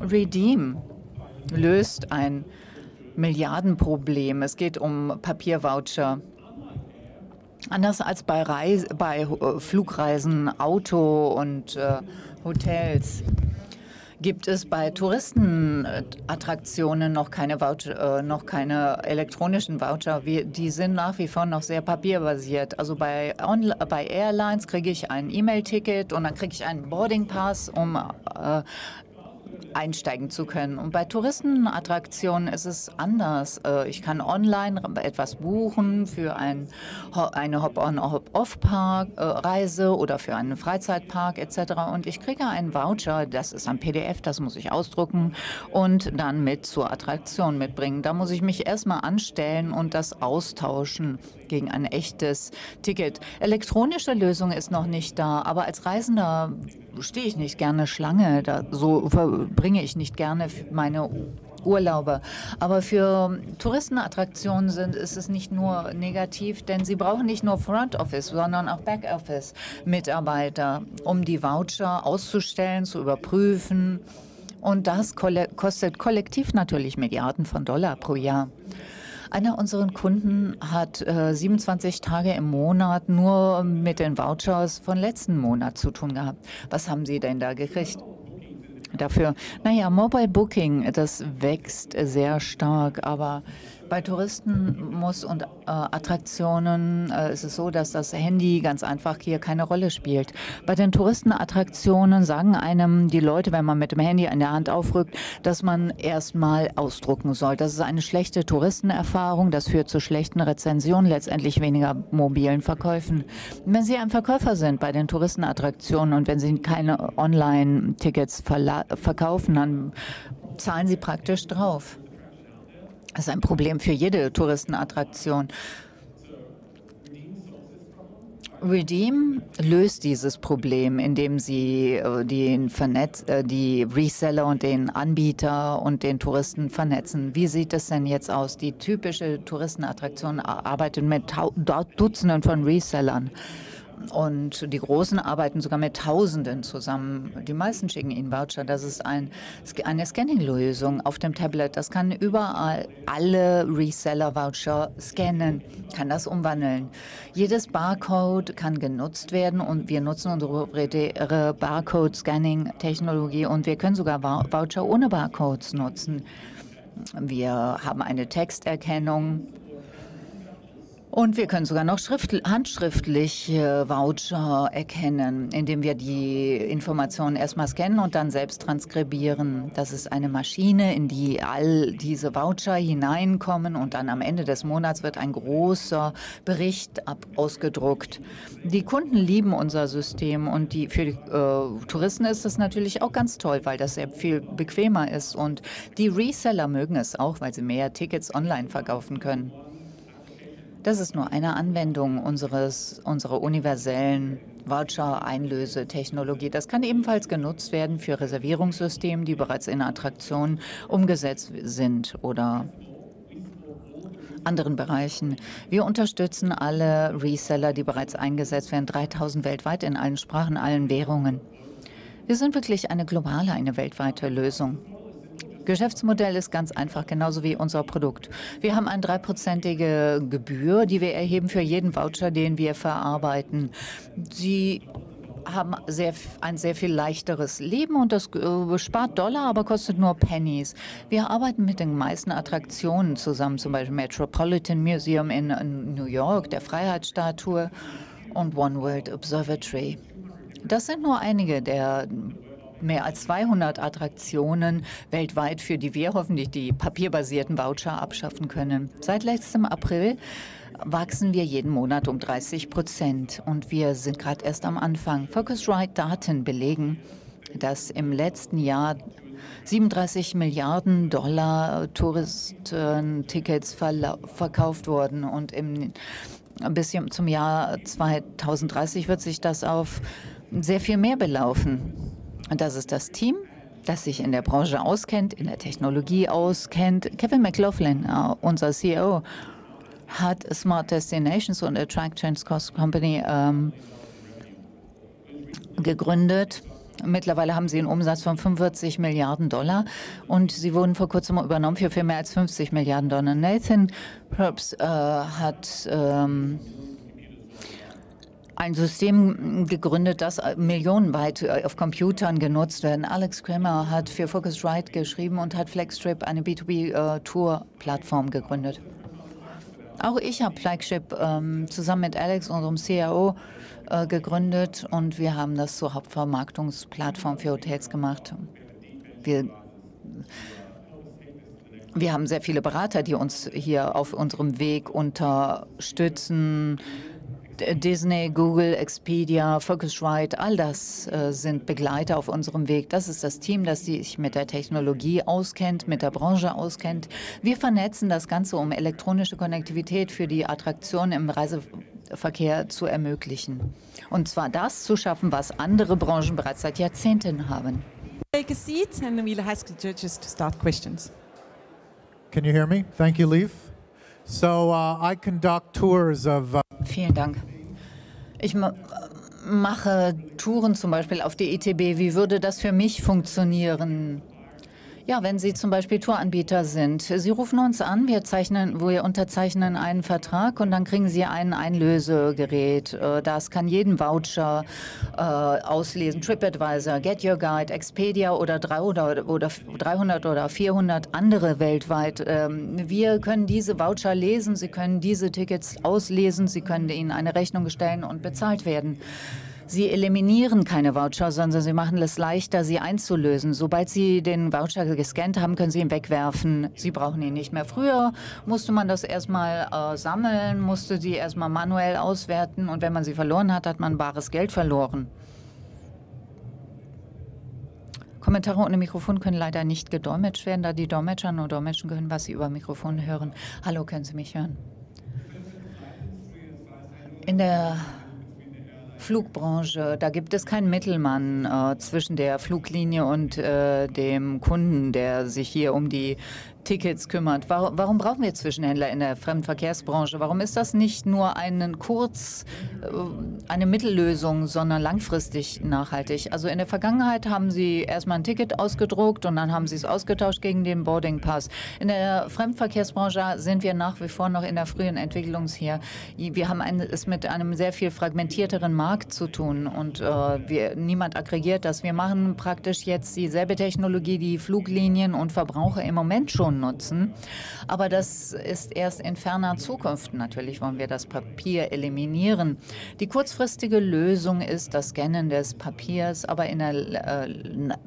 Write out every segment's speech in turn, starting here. Redeem löst ein Milliardenproblem. Es geht um Papiervoucher. Anders als bei Flugreisen, Auto und Hotels gibt es bei Touristenattraktionen noch keine Voucher, noch keine elektronischen Voucher. Die sind nach wie vor noch sehr papierbasiert. Also bei Airlines kriege ich ein E-Mail-Ticket und dann kriege ich einen Boarding-Pass, um einsteigen zu können. Und bei Touristenattraktionen ist es anders. Ich kann online etwas buchen für eine Hop-on-Hop-off-Reise oder für einen Freizeitpark etc. Und ich kriege einen Voucher, das ist ein PDF, das muss ich ausdrucken und dann mit zur Attraktion mitbringen. Da muss ich mich erstmal anstellen und das austauschen gegen ein echtes Ticket. Elektronische Lösung ist noch nicht da, aber als Reisender stehe ich nicht gerne Schlange, so verbringe ich nicht gerne meine Urlaube. Aber für Touristenattraktionen ist es nicht nur negativ, denn sie brauchen nicht nur Front Office, sondern auch Back Office Mitarbeiter, um die Voucher auszustellen, zu überprüfen. Und das kostet kollektiv natürlich Milliarden von Dollar pro Jahr. Einer unserer Kunden hat 27 Tage im Monat nur mit den Vouchers von letzten Monat zu tun gehabt. Was haben Sie denn da gekriegt dafür? Naja, Mobile Booking, das wächst sehr stark, aber bei Touristen und Attraktionen ist es so, dass das Handy ganz einfach hier keine Rolle spielt. Bei den Touristenattraktionen sagen einem die Leute, wenn man mit dem Handy in der Hand aufrückt, dass man erstmal ausdrucken soll. Das ist eine schlechte Touristenerfahrung, das führt zu schlechten Rezensionen, letztendlich weniger mobilen Verkäufen. Wenn Sie ein Verkäufer sind bei den Touristenattraktionen und wenn Sie keine Online-Tickets verkaufen, dann zahlen Sie praktisch drauf. Das ist ein Problem für jede Touristenattraktion. Redeem löst dieses Problem, indem sie die Reseller und den Anbieter und den Touristen vernetzen. Wie sieht es denn jetzt aus? Die typische Touristenattraktion arbeitet mit Dutzenden von Resellern. Und die Großen arbeiten sogar mit Tausenden zusammen. Die meisten schicken ihnen Voucher. Das ist eine Scanning-Lösung auf dem Tablet. Das kann überall alle Reseller-Voucher scannen, kann das umwandeln. Jedes Barcode kann genutzt werden und wir nutzen unsere Barcode-Scanning-Technologie und wir können sogar Voucher ohne Barcodes nutzen. Wir haben eine Texterkennung. Und wir können sogar noch handschriftliche Voucher erkennen, indem wir die Informationen erstmal scannen und dann selbst transkribieren. Das ist eine Maschine, in die all diese Voucher hineinkommen und dann am Ende des Monats wird ein großer Bericht ausgedruckt. Die Kunden lieben unser System und für die Touristen ist das natürlich auch ganz toll, weil das sehr viel bequemer ist. Und die Reseller mögen es auch, weil sie mehr Tickets online verkaufen können. Das ist nur eine Anwendung unserer universellen Voucher-Einlösetechnologie. Das kann ebenfalls genutzt werden für Reservierungssysteme, die bereits in Attraktionen umgesetzt sind oder anderen Bereichen. Wir unterstützen alle Reseller, die bereits eingesetzt werden, 3000 weltweit in allen Sprachen, allen Währungen. Wir sind wirklich eine globale, eine weltweite Lösung. Geschäftsmodell ist ganz einfach, genauso wie unser Produkt. Wir haben eine 3-prozentige Gebühr, die wir erheben für jeden Voucher, den wir verarbeiten. Sie haben ein sehr viel leichteres Leben und das spart Dollar, aber kostet nur Pennies. Wir arbeiten mit den meisten Attraktionen zusammen, zum Beispiel Metropolitan Museum in New York, der Freiheitsstatue und One World Observatory. Das sind nur einige der mehr als 200 Attraktionen weltweit, für die wir hoffentlich die papierbasierten Voucher abschaffen können. Seit letztem April wachsen wir jeden Monat um 30% und wir sind gerade erst am Anfang. Phocuswright-Daten belegen, dass im letzten Jahr 37 Milliarden Dollar Touristentickets verkauft wurden und bis zum Jahr 2030 wird sich das auf sehr viel mehr belaufen. Und das ist das Team, das sich in der Branche auskennt, in der Technologie auskennt. Kevin McLaughlin, unser CEO, hat Smart Destinations und Attractions Cost Company gegründet. Mittlerweile haben sie einen Umsatz von 45 Milliarden Dollar und sie wurden vor kurzem übernommen für viel mehr als 50 Milliarden Dollar. Nathan Herbst hat ein System gegründet, das millionenweit auf Computern genutzt werden. Alex Kramer hat für Phocuswright geschrieben und hat FlexTrip, eine B2B-Tour-Plattform, gegründet. Auch ich habe Flagship zusammen mit Alex, unserem CIO, gegründet und wir haben das zur Hauptvermarktungsplattform für Hotels gemacht. Wir haben sehr viele Berater, die uns hier auf unserem Weg unterstützen. Disney, Google, Expedia, Phocuswright, all das sind Begleiter auf unserem Weg. Das ist das Team, das sich mit der Technologie auskennt, mit der Branche auskennt. Wir vernetzen das Ganze, um elektronische Konnektivität für die Attraktionen im Reiseverkehr zu ermöglichen. Und zwar das zu schaffen, was andere Branchen bereits seit Jahrzehnten haben. Take a seat and we'll ask the judges to start questions. Can you hear me? Thank you, Leif. So I conduct tours of Vielen Dank. Ich mache Touren zum Beispiel auf die ITB. Wie würde das für mich funktionieren? Ja, wenn Sie zum Beispiel Touranbieter sind. Sie rufen uns an, wir unterzeichnen einen Vertrag und dann kriegen Sie ein Einlösegerät. Das kann jeden Voucher auslesen. TripAdvisor, Get Your Guide, Expedia oder 300 oder 400 andere weltweit. Wir können diese Voucher lesen, Sie können diese Tickets auslesen, Sie können ihnen eine Rechnung stellen und bezahlt werden. Sie eliminieren keine Voucher, sondern sie machen es leichter, sie einzulösen. Sobald Sie den Voucher gescannt haben, können Sie ihn wegwerfen. Sie brauchen ihn nicht mehr. Früher musste man das erstmal sammeln, musste die erstmal manuell auswerten. Und wenn man sie verloren hat, hat man bares Geld verloren. Kommentare ohne Mikrofon können leider nicht gedolmetscht werden, da die Dolmetscher nur dolmetschen können, was sie über Mikrofon hören. Hallo, können Sie mich hören? In der Flugbranche, da gibt es keinen Mittelmann zwischen der Fluglinie und dem Kunden, der sich hier um die Tickets kümmert. Warum brauchen wir Zwischenhändler in der Fremdenverkehrsbranche? Warum ist das nicht nur eine Mittellösung, sondern langfristig nachhaltig? Also in der Vergangenheit haben Sie erstmal ein Ticket ausgedruckt und dann haben Sie es ausgetauscht gegen den Boardingpass. In der Fremdenverkehrsbranche sind wir nach wie vor noch in der frühen Entwicklung hier. Wir haben es mit einem sehr viel fragmentierteren Markt zu tun und niemand aggregiert das. Wir machen praktisch jetzt dieselbe Technologie, die Fluglinien und Verbraucher im Moment schon nutzen. Aber das ist erst in ferner Zukunft. Natürlich wollen wir das Papier eliminieren. Die kurzfristige Lösung ist das Scannen des Papiers, aber in der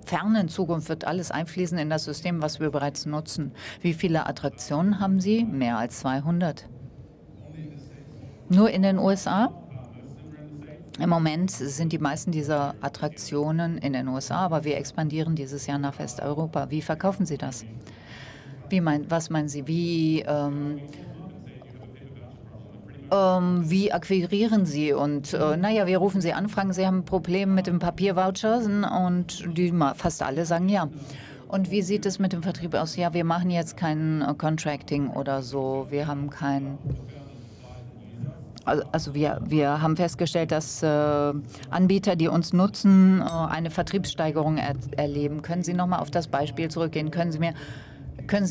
fernen Zukunft wird alles einfließen in das System, was wir bereits nutzen. Wie viele Attraktionen haben Sie? Mehr als 200. Nur in den USA? Im Moment sind die meisten dieser Attraktionen in den USA, aber wir expandieren dieses Jahr nach Westeuropa. Wie verkaufen Sie das? Was meinen Sie? Wie akquirieren Sie? Und naja, wir rufen Sie an, fragen, Sie haben Probleme mit dem Papiervoucher und fast alle sagen ja. Und wie sieht es mit dem Vertrieb aus? Ja, wir machen jetzt kein Contracting oder so. Wir haben kein... Also wir haben festgestellt, dass Anbieter, die uns nutzen, eine Vertriebssteigerung erleben. Können Sie nochmal auf das Beispiel zurückgehen? Können Sie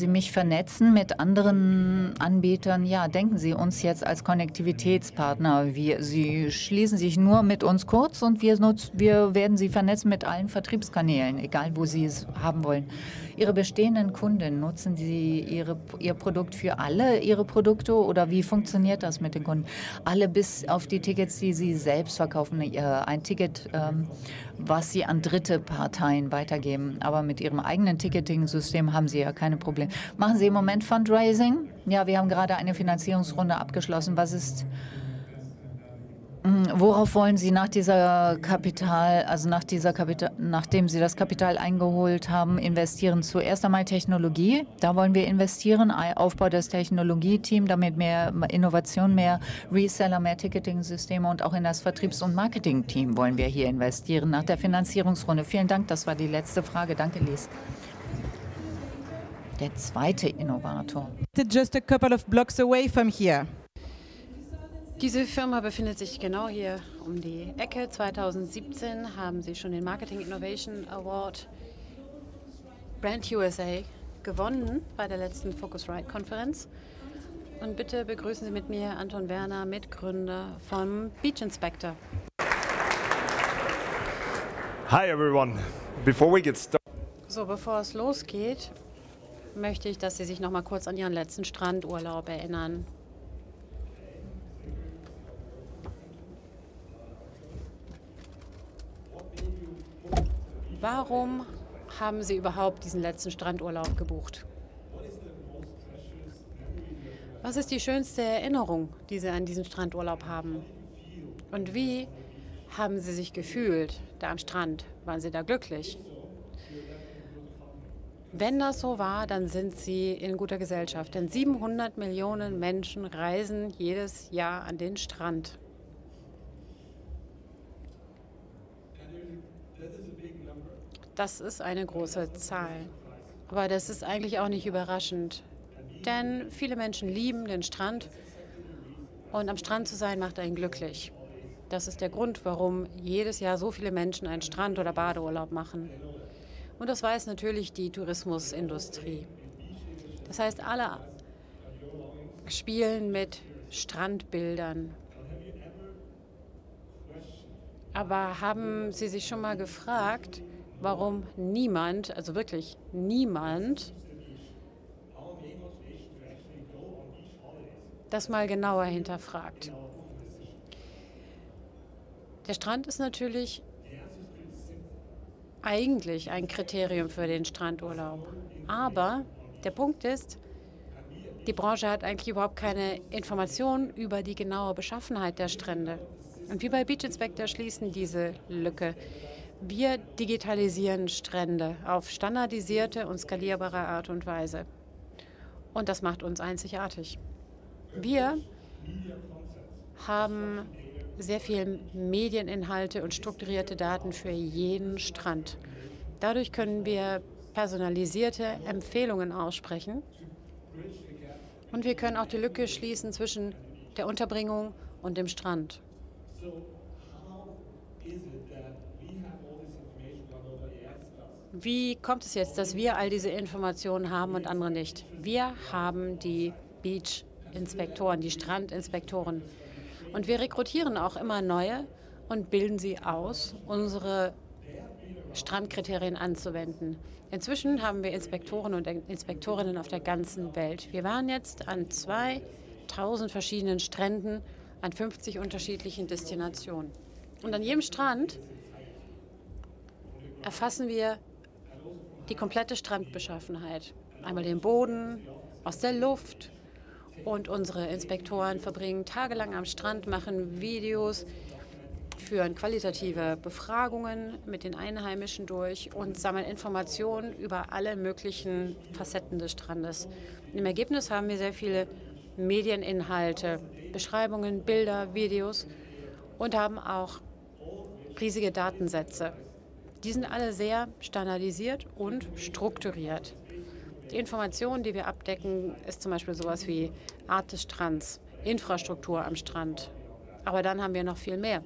mich vernetzen mit anderen Anbietern? Ja, denken Sie uns jetzt als Konnektivitätspartner. Sie schließen sich nur mit uns kurz und wir werden Sie vernetzen mit allen Vertriebskanälen, egal wo Sie es haben wollen. Ihre bestehenden Kunden, nutzen Sie Ihr Produkt für alle Ihre Produkte oder wie funktioniert das mit den Kunden? Alle bis auf die Tickets, die Sie selbst verkaufen, ein Ticket, was Sie an dritte Parteien weitergeben. Aber mit Ihrem eigenen Ticketing-System haben Sie ja keine Probleme. Machen Sie im Moment Fundraising? Ja, wir haben gerade eine Finanzierungsrunde abgeschlossen. Worauf wollen Sie nachdem Sie das Kapital eingeholt haben, investieren? Zuerst einmal Technologie. Da wollen wir investieren. Aufbau des Technologieteams, damit mehr Innovation, mehr Reseller, mehr Ticketing-Systeme und auch in das Vertriebs- und Marketing-Team wollen wir hier investieren nach der Finanzierungsrunde. Vielen Dank. Das war die letzte Frage. Danke, Lies. Der zweite Innovator. Just a couple of blocks away from here. Diese Firma befindet sich genau hier um die Ecke. 2017 haben sie schon den Marketing Innovation Award Brand USA gewonnen bei der letzten Phocuswright-Konferenz. Und bitte begrüßen Sie mit mir Anton Werner, Mitgründer von Beach Inspector. Hi everyone. Before we get started. So, bevor es losgeht, möchte ich, dass Sie sich noch mal kurz an Ihren letzten Strandurlaub erinnern. Warum haben Sie überhaupt diesen letzten Strandurlaub gebucht? Was ist die schönste Erinnerung, die Sie an diesen Strandurlaub haben? Und wie haben Sie sich gefühlt da am Strand? Waren Sie da glücklich? Wenn das so war, dann sind Sie in guter Gesellschaft, denn 700 Millionen Menschen reisen jedes Jahr an den Strand. Das ist eine große Zahl. Aber das ist eigentlich auch nicht überraschend. Denn viele Menschen lieben den Strand und am Strand zu sein macht einen glücklich. Das ist der Grund, warum jedes Jahr so viele Menschen einen Strand- oder Badeurlaub machen. Und das weiß natürlich die Tourismusindustrie. Das heißt, alle spielen mit Strandbildern. Aber haben Sie sich schon mal gefragt, warum niemand, also wirklich niemand, das mal genauer hinterfragt? Der Strand ist natürlich eigentlich ein Kriterium für den Strandurlaub. Aber der Punkt ist, die Branche hat eigentlich überhaupt keine Informationen über die genaue Beschaffenheit der Strände. Und wie bei Beach Inspector schließen diese Lücke. Wir digitalisieren Strände auf standardisierte und skalierbare Art und Weise. Und das macht uns einzigartig. Wir haben sehr viele Medieninhalte und strukturierte Daten für jeden Strand. Dadurch können wir personalisierte Empfehlungen aussprechen. Und wir können auch die Lücke schließen zwischen der Unterbringung und dem Strand. Wie kommt es jetzt, dass wir all diese Informationen haben und andere nicht? Wir haben die Beach-Inspektoren, die Strandinspektoren. Und wir rekrutieren auch immer neue und bilden sie aus, unsere Strandkriterien anzuwenden. Inzwischen haben wir Inspektoren und Inspektorinnen auf der ganzen Welt. Wir waren jetzt an 2000 verschiedenen Stränden, an 50 unterschiedlichen Destinationen. Und an jedem Strand erfassen wir die komplette Strandbeschaffenheit. Einmal den Boden, aus der Luft. Und unsere Inspektoren verbringen tagelang am Strand, machen Videos, führen qualitative Befragungen mit den Einheimischen durch und sammeln Informationen über alle möglichen Facetten des Strandes. Im Ergebnis haben wir sehr viele Medieninhalte, Beschreibungen, Bilder, Videos und haben auch riesige Datensätze. Die sind alle sehr standardisiert und strukturiert. Die Information, die wir abdecken, ist zum Beispiel sowas wie Art des Strands, Infrastruktur am Strand. Aber dann haben wir noch viel mehr.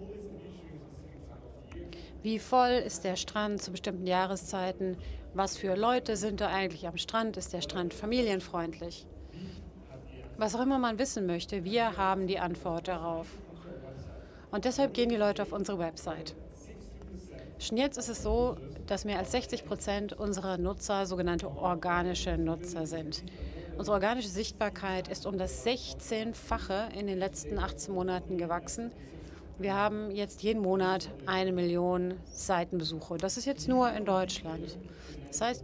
Wie voll ist der Strand zu bestimmten Jahreszeiten? Was für Leute sind da eigentlich am Strand? Ist der Strand familienfreundlich? Was auch immer man wissen möchte, wir haben die Antwort darauf. Und deshalb gehen die Leute auf unsere Website. Schon jetzt ist es so, dass mehr als 60% unserer Nutzer sogenannte organische Nutzer sind. Unsere organische Sichtbarkeit ist um das 16-fache in den letzten 18 Monaten gewachsen. Wir haben jetzt jeden Monat 1 Million Seitenbesuche. Das ist jetzt nur in Deutschland. Das heißt,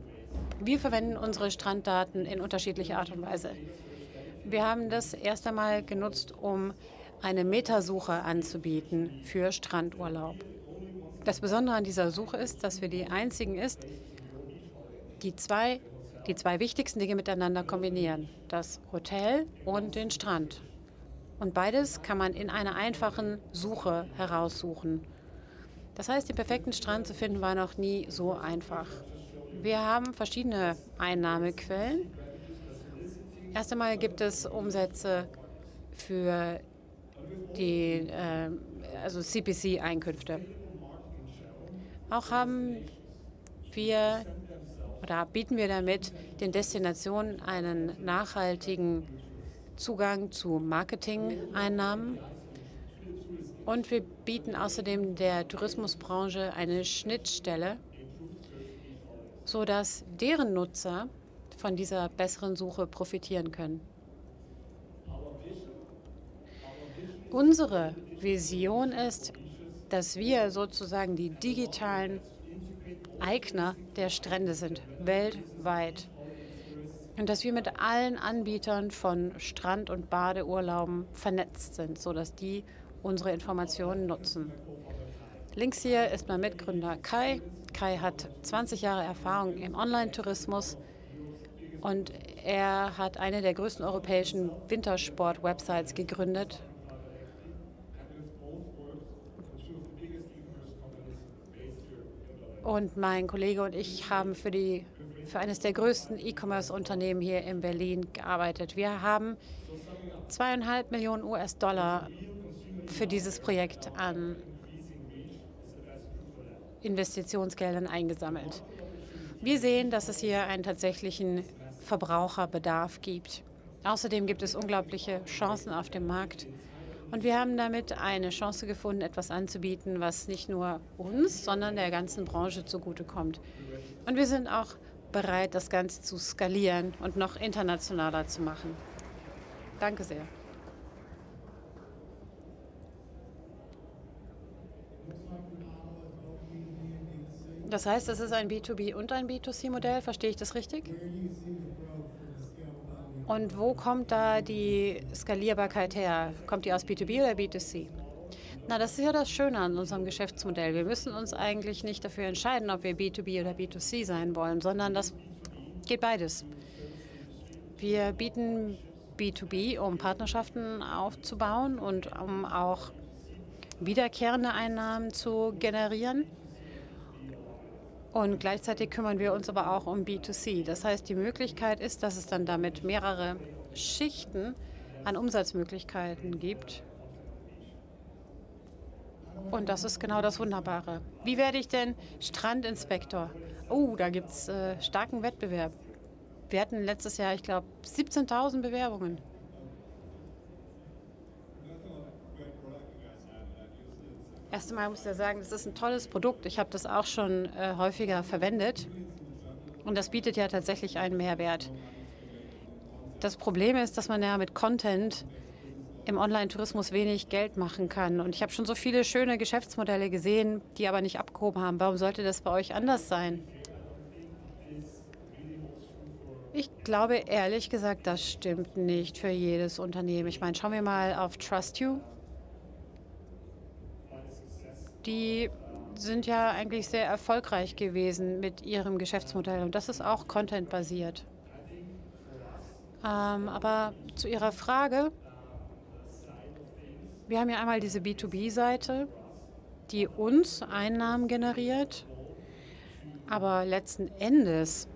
wir verwenden unsere Stranddaten in unterschiedlicher Art und Weise. Wir haben das erst einmal genutzt, um eine Metasuche anzubieten für Strandurlaub. Das Besondere an dieser Suche ist, dass wir die einzigen ist, die zwei wichtigsten Dinge miteinander kombinieren, das Hotel und den Strand. Und beides kann man in einer einfachen Suche heraussuchen. Das heißt, den perfekten Strand zu finden war noch nie so einfach. Wir haben verschiedene Einnahmequellen. Erst einmal gibt es Umsätze für die also CPC-Einkünfte. Auch haben wir oder bieten wir damit den Destinationen einen nachhaltigen Zugang zu Marketing-Einnahmen. Und wir bieten außerdem der Tourismusbranche eine Schnittstelle, sodass deren Nutzer von dieser besseren Suche profitieren können. Unsere Vision ist, dass wir sozusagen die digitalen Eigner der Strände sind, weltweit. Und dass wir mit allen Anbietern von Strand- und Badeurlauben vernetzt sind, sodass die unsere Informationen nutzen. Links hier ist mein Mitgründer Kai. Kai hat 20 Jahre Erfahrung im Online-Tourismus und er hat eine der größten europäischen Wintersport-Websites gegründet. Und mein Kollege und ich haben für eines der größten E-Commerce-Unternehmen hier in Berlin gearbeitet. Wir haben 2,5 Millionen US-Dollar für dieses Projekt an Investitionsgeldern eingesammelt. Wir sehen, dass es hier einen tatsächlichen Verbraucherbedarf gibt. Außerdem gibt es unglaubliche Chancen auf dem Markt. Und wir haben damit eine Chance gefunden, etwas anzubieten, was nicht nur uns, sondern der ganzen Branche zugutekommt. Und wir sind auch bereit, das Ganze zu skalieren und noch internationaler zu machen. Danke sehr. Das heißt, es ist ein B2B und ein B2C-Modell. Verstehe ich das richtig? Und wo kommt da die Skalierbarkeit her? Kommt die aus B2B oder B2C? Na, das ist ja das Schöne an unserem Geschäftsmodell. Wir müssen uns eigentlich nicht dafür entscheiden, ob wir B2B oder B2C sein wollen, sondern das geht beides. Wir bieten B2B, um Partnerschaften aufzubauen und um auch wiederkehrende Einnahmen zu generieren. Und gleichzeitig kümmern wir uns aber auch um B2C. Das heißt, die Möglichkeit ist, dass es dann damit mehrere Schichten an Umsatzmöglichkeiten gibt. Und das ist genau das Wunderbare. Wie werde ich denn Strandinspektor? Oh, da gibt es starken Wettbewerb. Wir hatten letztes Jahr, ich glaube, 17.000 Bewerbungen. Erst einmal muss ich ja sagen, das ist ein tolles Produkt. Ich habe das auch schon häufiger verwendet und das bietet ja tatsächlich einen Mehrwert. Das Problem ist, dass man ja mit Content im Online-Tourismus wenig Geld machen kann. Und ich habe schon so viele schöne Geschäftsmodelle gesehen, die aber nicht abgehoben haben. Warum sollte das bei euch anders sein? Ich glaube ehrlich gesagt, das stimmt nicht für jedes Unternehmen. Ich meine, schauen wir mal auf Trust You. Die sind ja eigentlich sehr erfolgreich gewesen mit ihrem Geschäftsmodell und das ist auch contentbasiert. Aber zu Ihrer Frage, wir haben ja einmal diese B2B-Seite, die uns Einnahmen generiert, aber letzten Endes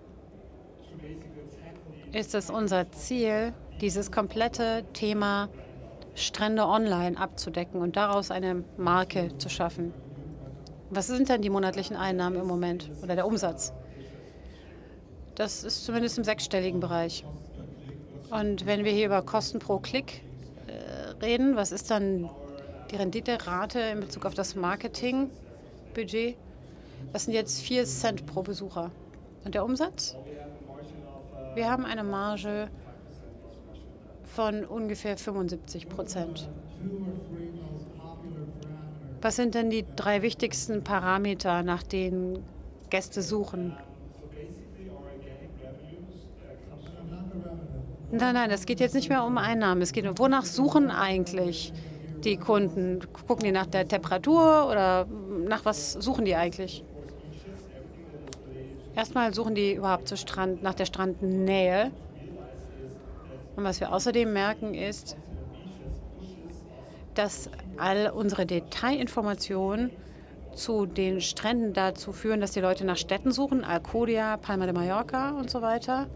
ist es unser Ziel, dieses komplette Thema Strände online abzudecken und daraus eine Marke zu schaffen. Was sind denn die monatlichen Einnahmen im Moment oder der Umsatz? Das ist zumindest im sechsstelligen Bereich. Und wenn wir hier über Kosten pro Klick reden, was ist dann die Renditerate in Bezug auf das Marketingbudget? Das sind jetzt 4 Cent pro Besucher. Und der Umsatz? Wir haben eine Marge von ungefähr 75%. Was sind denn die 3 wichtigsten Parameter, nach denen Gäste suchen? Nein, nein, es geht jetzt nicht mehr um Einnahmen. Es geht um, wonach suchen eigentlich die Kunden? Gucken die nach der Temperatur oder nach was suchen die eigentlich? Erstmal suchen die überhaupt zu Strand, nach der Strandnähe. Und was wir außerdem merken ist, dass all unsere Detailinformationen zu den Stränden dazu führen, dass die Leute nach Städten suchen, Alcudia, Palma de Mallorca und so weiter.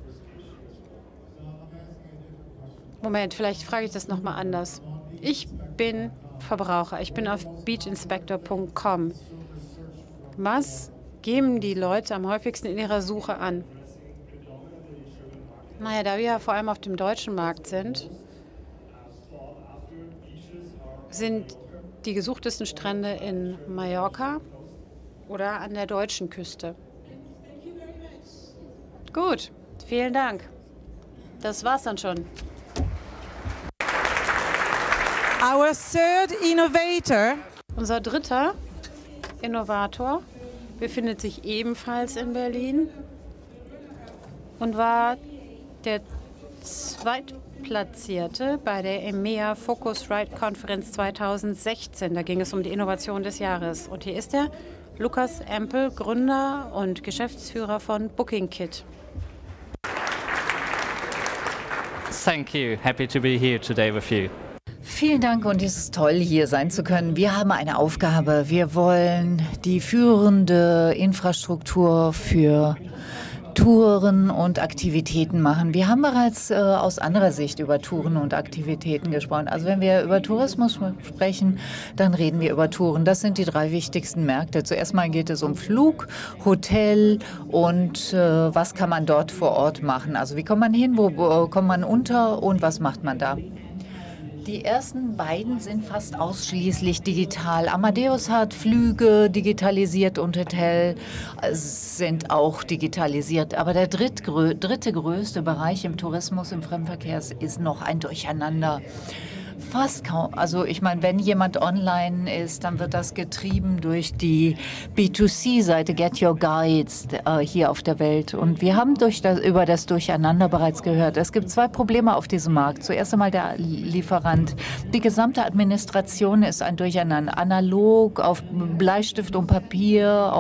Moment, vielleicht frage ich das nochmal anders. Ich bin Verbraucher. Ich bin auf beachinspector.com. Was geben die Leute am häufigsten in ihrer Suche an? Naja, da wir ja vor allem auf dem deutschen Markt sind, sind die gesuchtesten Strände in Mallorca oder an der deutschen Küste. Gut, vielen Dank. Das war's dann schon. Our third innovator. Unser dritter Innovator befindet sich ebenfalls in Berlin und war der Zweitplatzierte bei der EMEA Phocuswright-Konferenz 2016. Da ging es um die Innovation des Jahres. Und hier ist er, Lukas Hempel, Gründer und Geschäftsführer von BookingKit. Thank you. Happy to be here today with you. Vielen Dank und es ist toll, hier sein zu können. Wir haben eine Aufgabe. Wir wollen die führende Infrastruktur für Touren und Aktivitäten machen. Wir haben bereits aus anderer Sicht über Touren und Aktivitäten gesprochen. Also wenn wir über Tourismus sprechen, dann reden wir über Touren. Das sind die drei wichtigsten Märkte. Zuerst mal geht es um Flug, Hotel und was kann man dort vor Ort machen. Also wie kommt man hin, wo kommt man unter und was macht man da? Die ersten beiden sind fast ausschließlich digital. Amadeus hat Flüge digitalisiert und Hotel sind auch digitalisiert. Aber der dritte größte Bereich im Tourismus, im Fremdenverkehr, ist noch ein Durcheinander. Fast kaum. Also ich meine, wenn jemand online ist, dann wird das getrieben durch die B2C-Seite Get Your Guides hier auf der Welt. Und wir haben über das Durcheinander bereits gehört. Es gibt zwei Probleme auf diesem Markt. Zuerst einmal der Lieferant. Die gesamte Administration ist ein Durcheinander. Analog, auf Bleistift und Papier.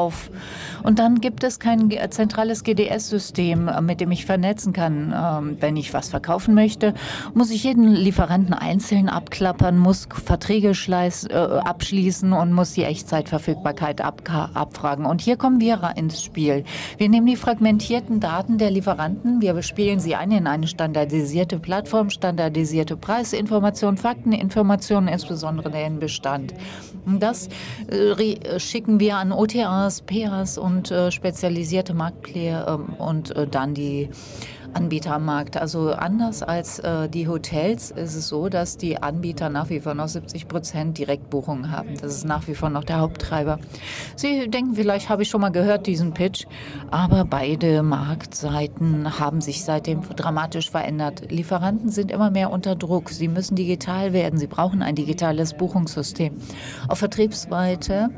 Und dann gibt es kein zentrales GDS-System, mit dem ich vernetzen kann. Wenn ich was verkaufen möchte, muss ich jeden Lieferanten einzeln abklappern, muss Verträge abschließen und muss die Echtzeitverfügbarkeit abfragen. Und hier kommen wir ins Spiel. Wir nehmen die fragmentierten Daten der Lieferanten, wir spielen sie ein in eine standardisierte Plattform, standardisierte Preisinformationen, Fakteninformationen, insbesondere den Bestand. Das schicken wir an OTAs, PAs und spezialisierte Marktplayer und dann die Anbietermarkt. Also anders als die Hotels ist es so, dass die Anbieter nach wie vor noch 70% Direktbuchungen haben. Das ist nach wie vor noch der Haupttreiber. Sie denken, vielleicht habe ich schon mal gehört, diesen Pitch. Aber beide Marktseiten haben sich seitdem dramatisch verändert. Lieferanten sind immer mehr unter Druck. Sie müssen digital werden. Sie brauchen ein digitales Buchungssystem. Auf Vertriebsseite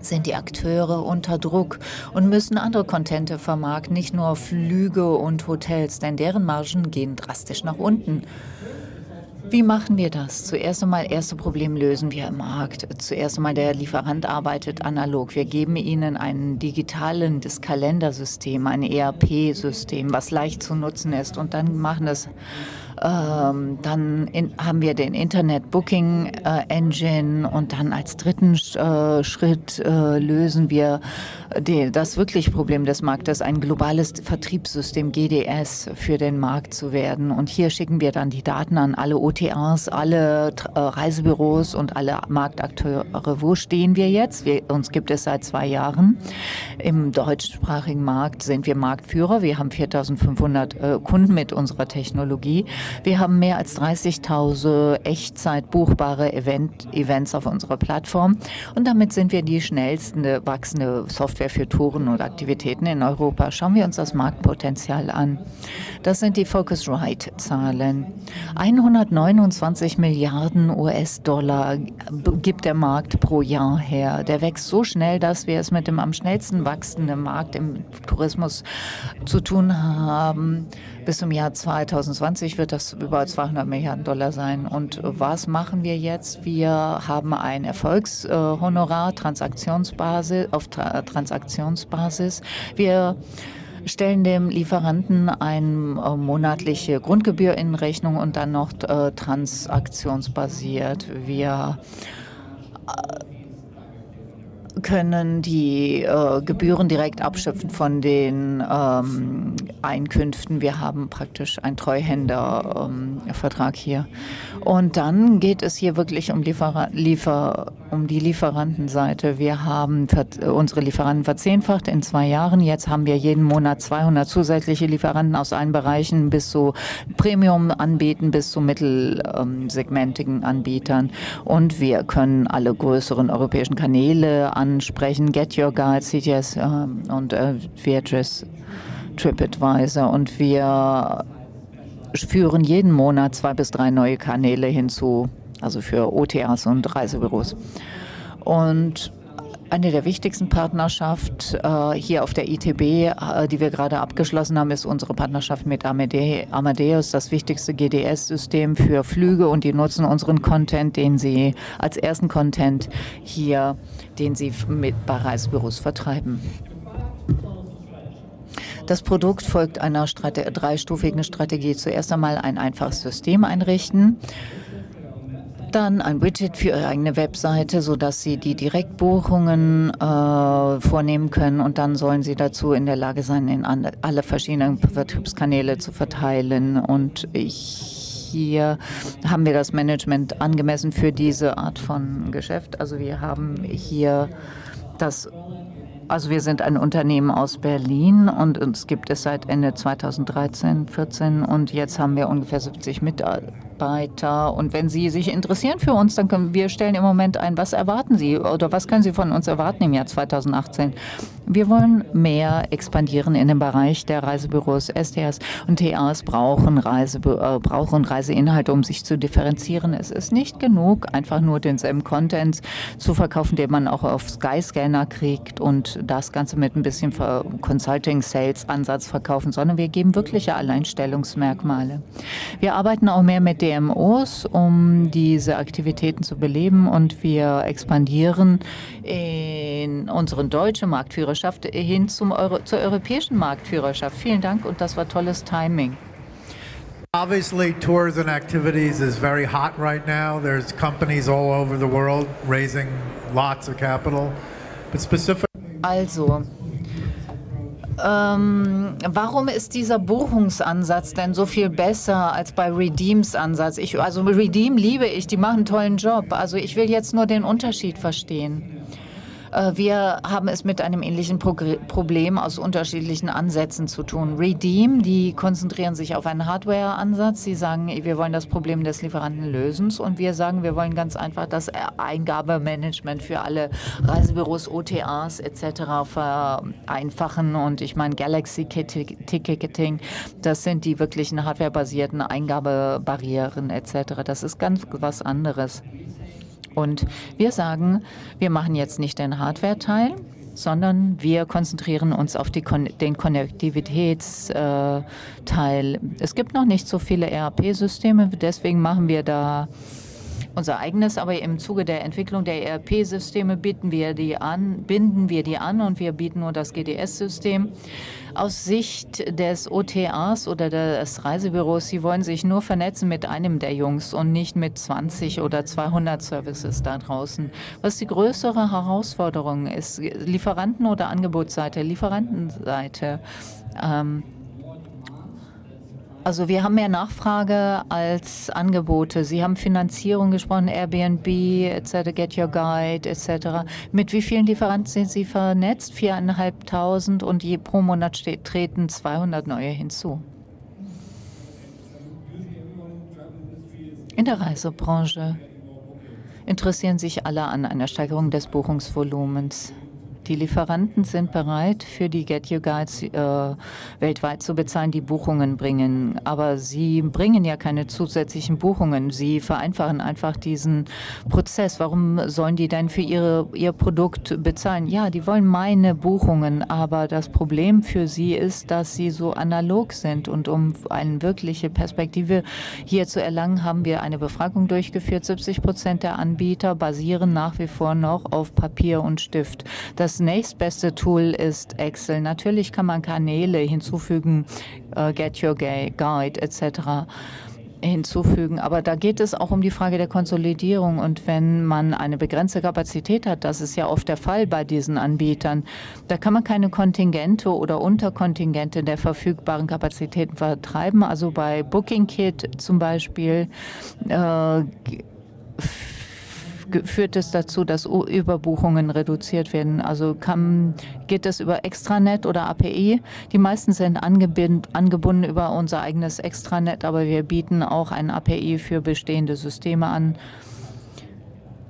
sind die Akteure unter Druck und müssen andere Kontente vermarkten, nicht nur Flüge und Hotels, denn deren Margen gehen drastisch nach unten. Wie machen wir das? Zuerst einmal, erste Problem lösen wir im Markt. Zuerst einmal, der Lieferant arbeitet analog. Wir geben ihnen ein digitales Kalendersystem, ein ERP-System, was leicht zu nutzen ist. Und dann machen das. Dann haben wir den Internet Booking Engine und dann als dritten Schritt lösen wir das wirkliche Problem des Marktes, ein globales Vertriebssystem GDS für den Markt zu werden. Und hier schicken wir dann die Daten an alle OTAs, alle Reisebüros und alle Marktakteure. Wo stehen wir jetzt? Uns gibt es seit 2 Jahren. Im deutschsprachigen Markt sind wir Marktführer. Wir haben 4.500 Kunden mit unserer Technologie. Wir haben mehr als 30.000 Echtzeit buchbare Events auf unserer Plattform und damit sind wir die schnellste wachsende Software für Touren und Aktivitäten in Europa. Schauen wir uns das Marktpotenzial an. Das sind die Phocuswright-Zahlen. 129 Milliarden US-Dollar gibt der Markt pro Jahr her. Der wächst so schnell, dass wir es mit dem am schnellsten wachsenden Markt im Tourismus zu tun haben. Bis zum Jahr 2020 wird das über 200 Milliarden Dollar sein. Und was machen wir jetzt? Wir haben ein Erfolgshonorar auf Transaktionsbasis. Wir stellen dem Lieferanten eine monatliche Grundgebühr in Rechnung und dann noch transaktionsbasiert. Wir können die Gebühren direkt abschöpfen von den Einkünften. Wir haben praktisch einen Treuhändervertrag hier. Und dann geht es hier wirklich um, die Lieferantenseite. Wir haben unsere Lieferanten verzehnfacht in 2 Jahren. Jetzt haben wir jeden Monat 200 zusätzliche Lieferanten aus allen Bereichen bis zu Premium-Anbietern, bis zu mittelsegmentigen Anbietern. Und wir können alle größeren europäischen Kanäle ansprechen, Get Your Guide, CTS und Via TripAdvisor. Und wir führen jeden Monat 2 bis 3 neue Kanäle hinzu, also für OTAs und Reisebüros. Und eine der wichtigsten Partnerschaften hier auf der ITB, die wir gerade abgeschlossen haben, ist unsere Partnerschaft mit Amadeus, das wichtigste GDS-System für Flüge. Und die nutzen unseren Content, den sie als ersten Content hier, den sie mit Reisebüros vertreiben. Das Produkt folgt einer dreistufigen Strategie. Zuerst einmal ein einfaches System einrichten. Dann ein Widget für Ihre eigene Webseite, sodass Sie die Direktbuchungen vornehmen können, und dann sollen Sie dazu in der Lage sein, in alle verschiedenen Vertriebskanäle zu verteilen. Und hier haben wir das Management angemessen für diese Art von Geschäft. Also wir haben hier das. Also wir sind ein Unternehmen aus Berlin und uns gibt es seit Ende 2014 und jetzt haben wir ungefähr 70 Mitarbeiter. Und wenn Sie sich interessieren für uns, dann können wir stellen im Moment ein, was erwarten Sie oder was können Sie von uns erwarten im Jahr 2018? Wir wollen mehr expandieren in den Bereich der Reisebüros. STAs und TAs brauchen Reiseinhalte, um sich zu differenzieren. Es ist nicht genug, einfach nur denselben Content zu verkaufen, den man auch auf Skyscanner kriegt und das Ganze mit ein bisschen Consulting-Sales-Ansatz verkaufen, sondern wir geben wirkliche Alleinstellungsmerkmale. Wir arbeiten auch mehr mit DMOs, um diese Aktivitäten zu beleben, und wir expandieren in unseren deutschen Marktführerschaft hin zur europäischen Marktführerschaft. Vielen Dank, und das war tolles Timing. Obviously, tours and activities is very hot right now. There's companies all over the world raising lots of capital. But specifically... Also, warum ist dieser Buchungsansatz denn so viel besser als bei Redeems Ansatz? Also Redeem liebe ich, die machen einen tollen Job. Also ich will jetzt nur den Unterschied verstehen. Wir haben es mit einem ähnlichen Problem aus unterschiedlichen Ansätzen zu tun. Redeem, die konzentrieren sich auf einen Hardware-Ansatz. Sie sagen, wir wollen das Problem des Lieferanten lösen. Und wir sagen, wir wollen ganz einfach das Eingabemanagement für alle Reisebüros, OTAs etc. vereinfachen. Und ich meine, Galaxy-Ticketing, das sind die wirklichen hardwarebasierten Eingabebarrieren etc. Das ist ganz was anderes. Und wir sagen, wir machen jetzt nicht den Hardware-Teil, sondern wir konzentrieren uns auf den Konnektivitätsteil. Es gibt noch nicht so viele ERP-Systeme, deswegen machen wir da unser eigenes. Aber im Zuge der Entwicklung der ERP-Systeme binden wir die an, und wir bieten nur das GDS-System. Aus Sicht des OTAs oder des Reisebüros, sie wollen sich nur vernetzen mit einem der Jungs und nicht mit 20 oder 200 Services da draußen. Was die größere Herausforderung ist, Lieferanten- oder Angebotsseite, Lieferantenseite. Also wir haben mehr Nachfrage als Angebote. Sie haben Finanzierung gesprochen, Airbnb, etc., Get Your Guide, etc. Mit wie vielen Lieferanten sind Sie vernetzt? 4.500, und pro Monat treten 200 neue hinzu. In der Reisebranche interessieren sich alle an einer Steigerung des Buchungsvolumens. Die Lieferanten sind bereit, für die Get Your Guides weltweit zu bezahlen, die Buchungen bringen. Aber sie bringen ja keine zusätzlichen Buchungen. Sie vereinfachen einfach diesen Prozess. Warum sollen die denn für ihr Produkt bezahlen? Ja, die wollen meine Buchungen, aber das Problem für sie ist, dass sie so analog sind. Und um eine wirkliche Perspektive hier zu erlangen, haben wir eine Befragung durchgeführt. 70% der Anbieter basieren nach wie vor noch auf Papier und Stift. Das nächstbeste Tool ist Excel. Natürlich kann man Kanäle hinzufügen, Get Your Guide etc. hinzufügen. Aber da geht es auch um die Frage der Konsolidierung. Und wenn man eine begrenzte Kapazität hat, das ist ja oft der Fall bei diesen Anbietern, da kann man keine Kontingente oder Unterkontingente der verfügbaren Kapazitäten vertreiben. Also bei BookingKit zum Beispiel führt es dazu, dass Überbuchungen reduziert werden. Also geht das über Extranet oder API? Die meisten sind angebunden über unser eigenes Extranet, aber wir bieten auch ein API für bestehende Systeme an.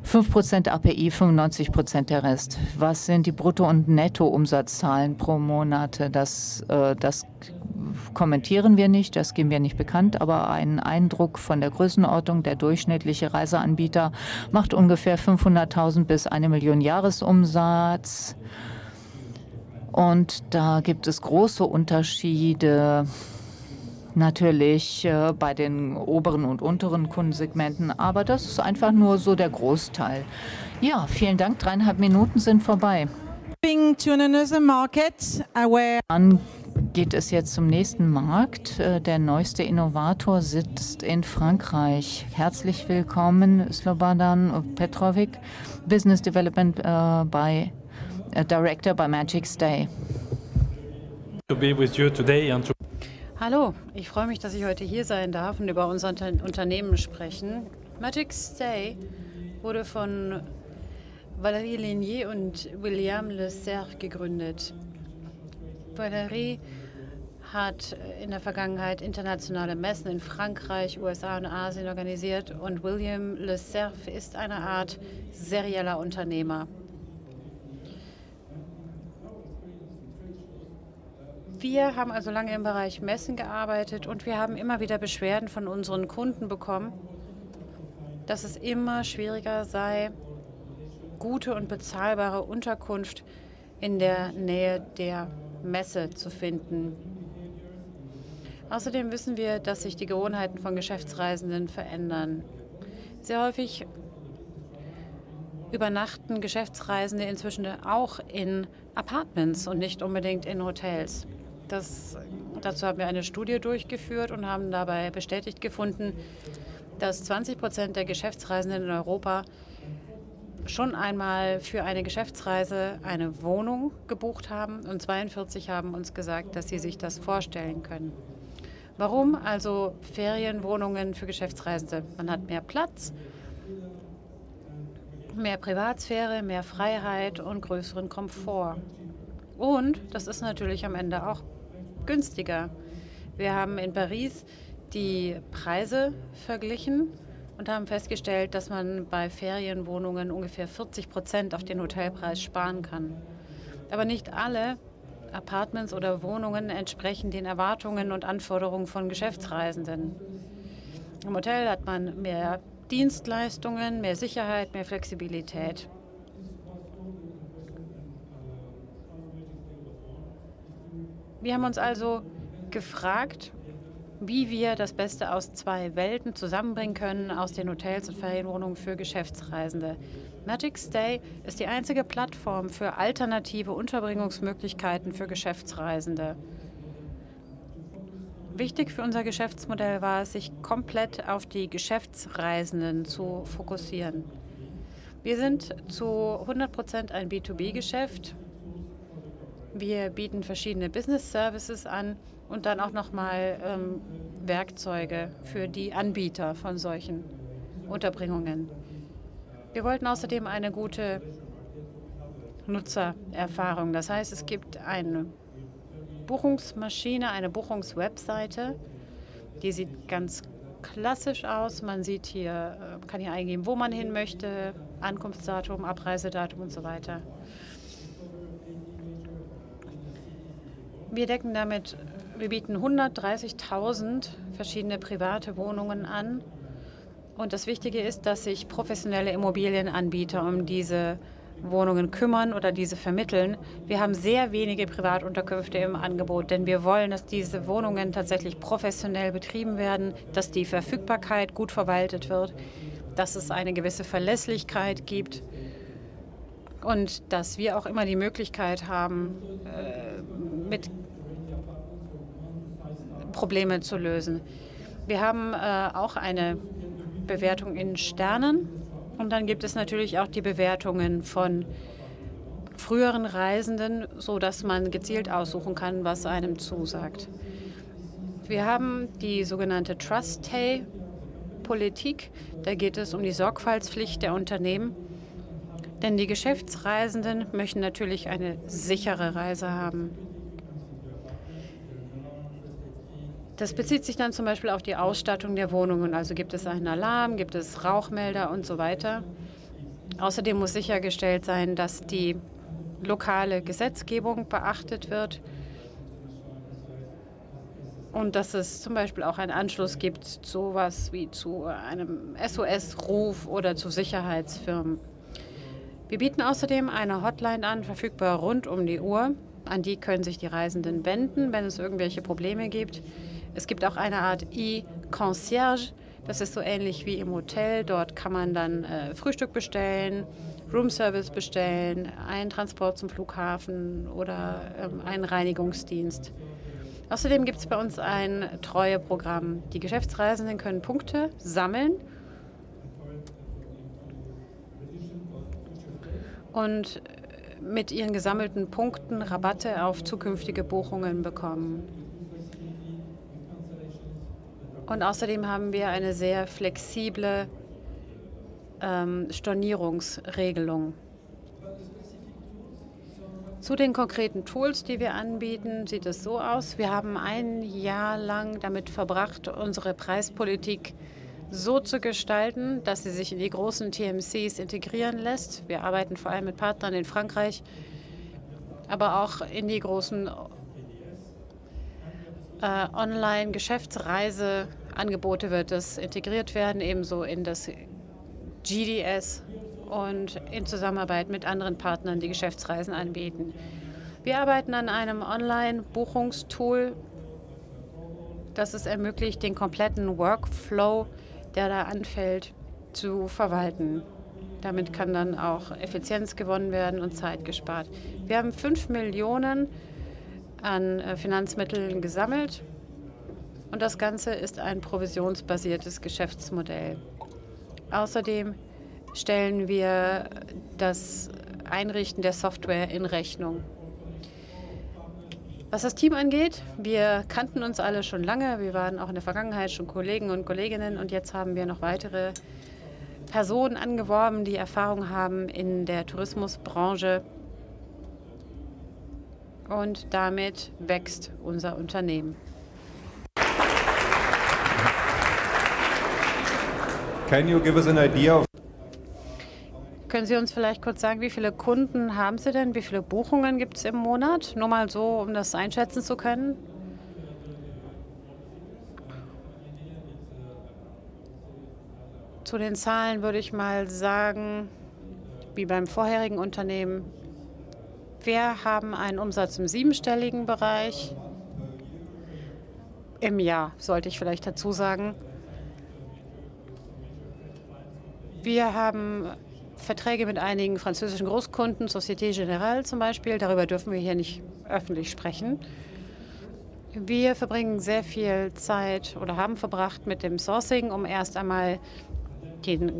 5% API, 95% der Rest. Was sind die Brutto- und Netto-Umsatzzahlen pro Monat? Das kommentieren wir nicht, das geben wir nicht bekannt, aber einen Eindruck von der Größenordnung. Der durchschnittliche Reiseanbieter macht ungefähr 500.000 bis 1 Million Jahresumsatz. Und da gibt es große Unterschiede. Natürlich bei den oberen und unteren Kundensegmenten, aber das ist einfach nur so der Großteil. Ja, vielen Dank. 3,5 Minuten sind vorbei. Dann geht es jetzt zum nächsten Markt. Der neueste Innovator sitzt in Frankreich. Herzlich willkommen, Slobodan Petrovic, Business Development Director bei MagicStay. To be with you today and to Hallo, ich freue mich, dass ich heute hier sein darf und über unser Unternehmen sprechen. MagicStay wurde von Valérie Lignier und William Le Cerf gegründet. Valérie hat in der Vergangenheit internationale Messen in Frankreich, USA und Asien organisiert und William Le Cerf ist eine Art serieller Unternehmer. Wir haben also lange im Bereich Messen gearbeitet und wir haben immer wieder Beschwerden von unseren Kunden bekommen, dass es immer schwieriger sei, gute und bezahlbare Unterkunft in der Nähe der Messe zu finden. Außerdem wissen wir, dass sich die Gewohnheiten von Geschäftsreisenden verändern. Sehr häufig übernachten Geschäftsreisende inzwischen auch in Apartments und nicht unbedingt in Hotels. Dazu haben wir eine Studie durchgeführt und haben dabei bestätigt gefunden, dass 20% der Geschäftsreisenden in Europa schon einmal für eine Geschäftsreise eine Wohnung gebucht haben und 42 haben uns gesagt, dass sie sich das vorstellen können. Warum also Ferienwohnungen für Geschäftsreisende? Man hat mehr Platz, mehr Privatsphäre, mehr Freiheit und größeren Komfort. Und das ist natürlich am Ende auch günstiger. Wir haben in Paris die Preise verglichen und haben festgestellt, dass man bei Ferienwohnungen ungefähr 40% auf den Hotelpreis sparen kann. Aber nicht alle Apartments oder Wohnungen entsprechen den Erwartungen und Anforderungen von Geschäftsreisenden. Im Hotel hat man mehr Dienstleistungen, mehr Sicherheit, mehr Flexibilität. Wir haben uns also gefragt, wie wir das Beste aus zwei Welten zusammenbringen können, aus den Hotels und Ferienwohnungen für Geschäftsreisende. MagicStay ist die einzige Plattform für alternative Unterbringungsmöglichkeiten für Geschäftsreisende. Wichtig für unser Geschäftsmodell war es, sich komplett auf die Geschäftsreisenden zu fokussieren. Wir sind zu 100% ein B2B-Geschäft. Wir bieten verschiedene Business-Services an und dann auch nochmal Werkzeuge für die Anbieter von solchen Unterbringungen. Wir wollten außerdem eine gute Nutzererfahrung. Das heißt, es gibt eine Buchungsmaschine, eine Buchungswebseite. Die sieht ganz klassisch aus. Man sieht hier, kann hier eingeben, wo man hin möchte, Ankunftsdatum, Abreisedatum und so weiter. Wir decken damit, wir bieten 130.000 verschiedene private Wohnungen an. Und das Wichtige ist, dass sich professionelle Immobilienanbieter um diese Wohnungen kümmern oder diese vermitteln. Wir haben sehr wenige Privatunterkünfte im Angebot, denn wir wollen, dass diese Wohnungen tatsächlich professionell betrieben werden, dass die Verfügbarkeit gut verwaltet wird, dass es eine gewisse Verlässlichkeit gibt und dass wir auch immer die Möglichkeit haben, mit Probleme zu lösen. Wir haben auch eine Bewertung in Sternen. Und dann gibt es natürlich auch die Bewertungen von früheren Reisenden, sodass man gezielt aussuchen kann, was einem zusagt. Wir haben die sogenannte Trust-Politik. Da geht es um die Sorgfaltspflicht der Unternehmen. Denn die Geschäftsreisenden möchten natürlich eine sichere Reise haben. Das bezieht sich dann zum Beispiel auf die Ausstattung der Wohnungen. Also gibt es einen Alarm, gibt es Rauchmelder und so weiter. Außerdem muss sichergestellt sein, dass die lokale Gesetzgebung beachtet wird und dass es zum Beispiel auch einen Anschluss gibt, sowas wie zu einem SOS-Ruf oder zu Sicherheitsfirmen. Wir bieten außerdem eine Hotline an, verfügbar rund um die Uhr. An die können sich die Reisenden wenden, wenn es irgendwelche Probleme gibt. Es gibt auch eine Art E-Concierge. Das ist so ähnlich wie im Hotel. Dort kann man dann Frühstück bestellen, Roomservice bestellen, einen Transport zum Flughafen oder einen Reinigungsdienst. Außerdem gibt es bei uns ein Treueprogramm. Die Geschäftsreisenden können Punkte sammeln und mit ihren gesammelten Punkten Rabatte auf zukünftige Buchungen bekommen. Und außerdem haben wir eine sehr flexible Stornierungsregelung. Zu den konkreten Tools, die wir anbieten, sieht es so aus. Wir haben ein Jahr lang damit verbracht, unsere Preispolitik so zu gestalten, dass sie sich in die großen TMCs integrieren lässt. Wir arbeiten vor allem mit Partnern in Frankreich, aber auch in die großen Online-Geschäftsreiseangebote wird es integriert werden, ebenso in das GDS und in Zusammenarbeit mit anderen Partnern, die Geschäftsreisen anbieten. Wir arbeiten an einem Online-Buchungstool, das es ermöglicht, den kompletten Workflow, der da anfällt, zu verwalten. Damit kann dann auch Effizienz gewonnen werden und Zeit gespart. Wir haben 5 Millionen an Finanzmitteln gesammelt und das Ganze ist ein provisionsbasiertes Geschäftsmodell. Außerdem stellen wir das Einrichten der Software in Rechnung. Was das Team angeht, wir kannten uns alle schon lange. Wir waren auch in der Vergangenheit schon Kollegen und Kolleginnen und jetzt haben wir noch weitere Personen angeworben, die Erfahrung haben in der Tourismusbranche. Und damit wächst unser Unternehmen. Können Sie uns vielleicht kurz sagen, wie viele Kunden haben Sie denn? Wie viele Buchungen gibt es im Monat? Nur mal so, um das einschätzen zu können. Zu den Zahlen würde ich mal sagen, wie beim vorherigen Unternehmen, wir haben einen Umsatz im 7-stelligen Bereich im Jahr, sollte ich vielleicht dazu sagen. Wir haben Verträge mit einigen französischen Großkunden, Société Générale zum Beispiel. Darüber dürfen wir hier nicht öffentlich sprechen. Wir verbringen sehr viel Zeit oder haben verbracht mit dem Sourcing, um erst einmal den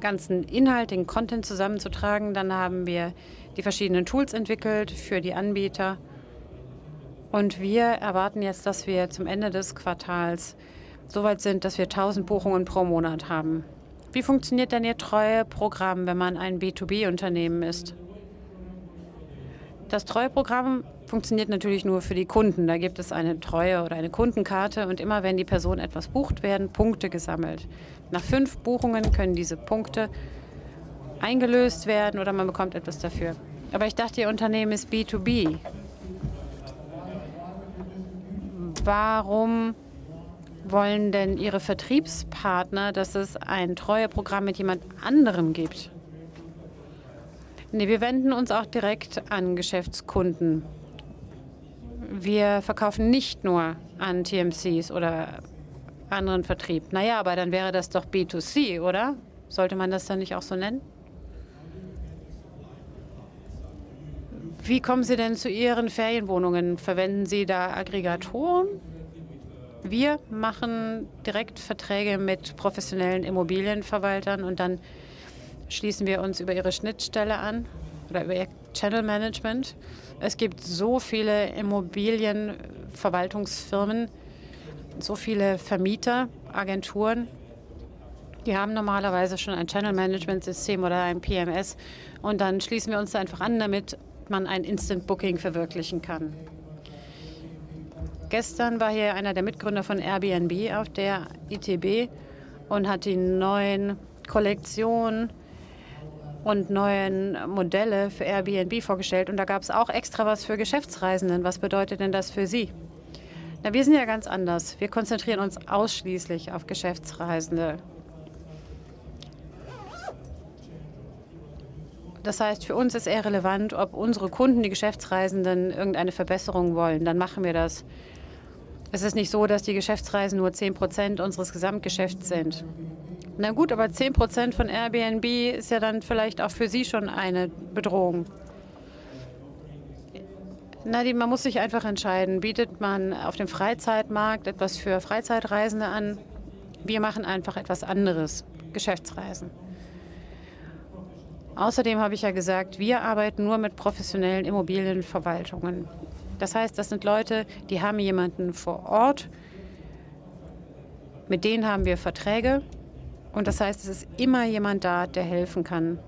ganzen Inhalt, den Content zusammenzutragen. Dann haben wir die verschiedenen Tools entwickelt für die Anbieter. Und wir erwarten jetzt, dass wir zum Ende des Quartals so weit sind, dass wir 1000 Buchungen pro Monat haben. Wie funktioniert denn Ihr Treueprogramm, wenn man ein B2B-Unternehmen ist? Das Treueprogramm funktioniert natürlich nur für die Kunden. Da gibt es eine Treue oder eine Kundenkarte und immer wenn die Person etwas bucht, werden Punkte gesammelt. Nach 5 Buchungen können diese Punkte eingelöst werden oder man bekommt etwas dafür. Aber ich dachte, Ihr Unternehmen ist B2B. Warum wollen denn Ihre Vertriebspartner, dass es ein Treueprogramm mit jemand anderem gibt? Nee, wir wenden uns auch direkt an Geschäftskunden. Wir verkaufen nicht nur an TMCs oder anderen Vertrieb. Naja, aber dann wäre das doch B2C, oder? Sollte man das dann nicht auch so nennen? Wie kommen Sie denn zu Ihren Ferienwohnungen? Verwenden Sie da Aggregatoren? Wir machen direkt Verträge mit professionellen Immobilienverwaltern und dann schließen wir uns über ihre Schnittstelle an oder über ihr Channel Management. Es gibt so viele Immobilienverwaltungsfirmen, so viele Vermieter, Agenturen. Die haben normalerweise schon ein Channel Management System oder ein PMS und dann schließen wir uns da einfach an, damit man ein Instant Booking verwirklichen kann. Gestern war hier einer der Mitgründer von Airbnb auf der ITB und hat die neuen Kollektionen und neuen Modelle für Airbnb vorgestellt. Und da gab es auch extra was für Geschäftsreisenden. Was bedeutet denn das für Sie? Na, wir sind ja ganz anders. Wir konzentrieren uns ausschließlich auf Geschäftsreisende. Das heißt, für uns ist eher relevant, ob unsere Kunden, die Geschäftsreisenden, irgendeine Verbesserung wollen. Dann machen wir das. Es ist nicht so, dass die Geschäftsreisen nur 10% unseres Gesamtgeschäfts sind. Na gut, aber 10% von Airbnb ist ja dann vielleicht auch für Sie schon eine Bedrohung. Na, man muss sich einfach entscheiden. Bietet man auf dem Freizeitmarkt etwas für Freizeitreisende an? Wir machen einfach etwas anderes, Geschäftsreisen. Außerdem habe ich ja gesagt, wir arbeiten nur mit professionellen Immobilienverwaltungen. Das heißt, das sind Leute, die haben jemanden vor Ort, mit denen haben wir Verträge und das heißt, es ist immer jemand da, der helfen kann.